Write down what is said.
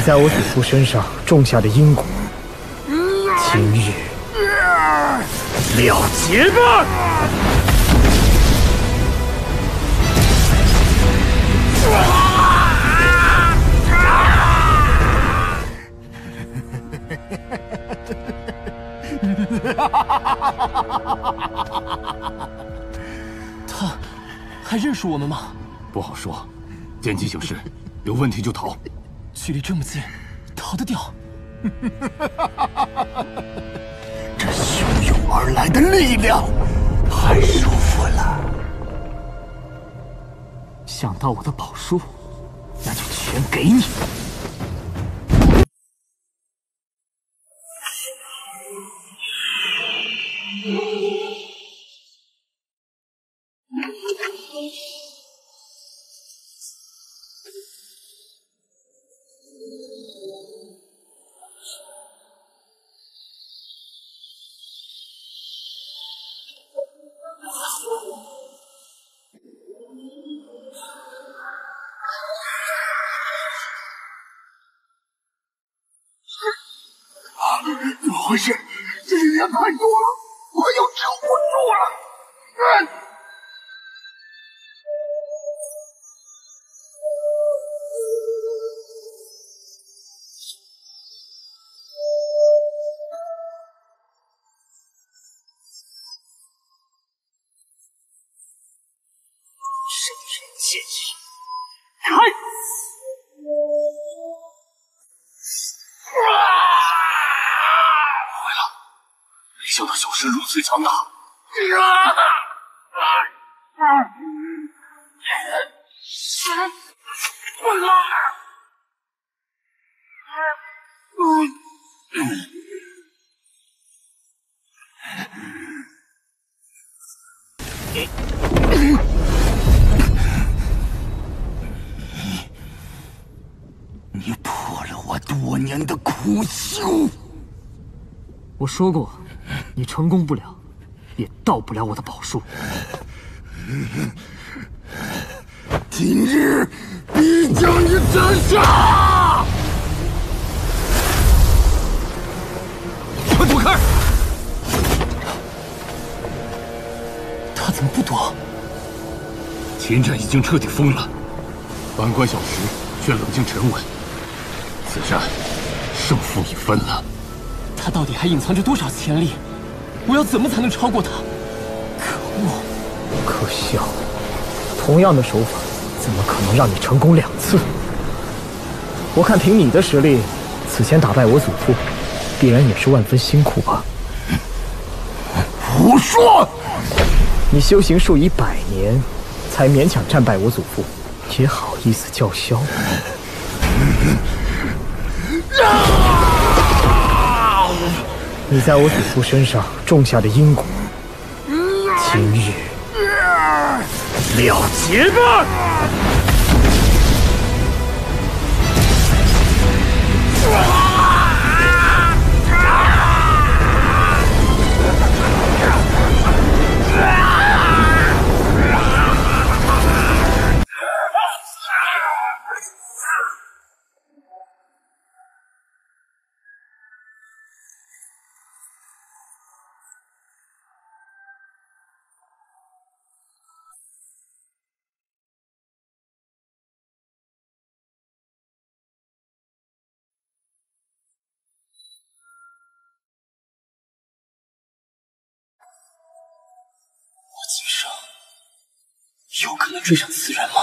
你在我祖父身上种下的因果，今日了结吧！他还认识我们吗？不好说，见机行事，有问题就逃。 距离这么近，逃得掉？这汹涌而来的力量，太舒服了。想到我的宝书，那就全给你。强大！你破了我多年的苦修。我说过，你成功不了。 也到不了我的宝树。今日必将你斩杀！快躲开！他怎么不躲？秦战已经彻底疯了，板关小石却冷静沉稳。此战胜负已分了。他到底还隐藏着多少潜力？ 我要怎么才能超过他？可恶！可笑！同样的手法，怎么可能让你成功两次？我看凭你的实力，此前打败我祖父，必然也是万分辛苦吧？胡说！你修行数以百年，才勉强战败我祖父，也好意思叫嚣？你在我祖父身上种下的因果，今日了结吧！有可能追上此人吗？